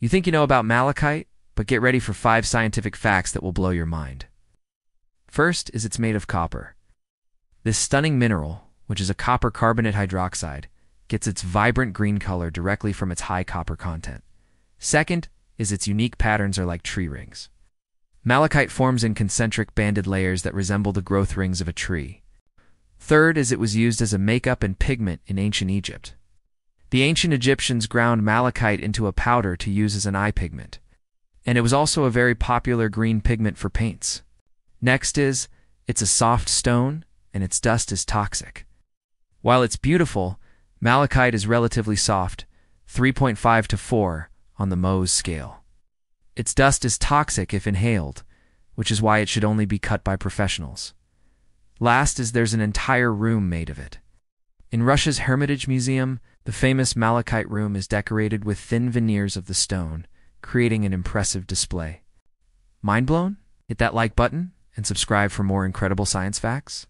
You think you know about malachite, but get ready for 5 scientific facts that will blow your mind. First is it's made of copper. This stunning mineral, which is a copper carbonate hydroxide, gets its vibrant green color directly from its high copper content. Second is its unique patterns are like tree rings. Malachite forms in concentric banded layers that resemble the growth rings of a tree. Third is it was used as a makeup and pigment in ancient Egypt. The ancient Egyptians ground malachite into a powder to use as an eye pigment, and it was also a very popular green pigment for paints. Next is, it's a soft stone, and its dust is toxic. While it's beautiful, malachite is relatively soft, 3.5 to 4 on the Mohs scale. Its dust is toxic if inhaled, which is why it should only be cut by professionals. Last is there's an entire room made of it. In Russia's Hermitage Museum, the famous malachite room is decorated with thin veneers of the stone, creating an impressive display. Mind blown? Hit that like button and subscribe for more incredible science facts.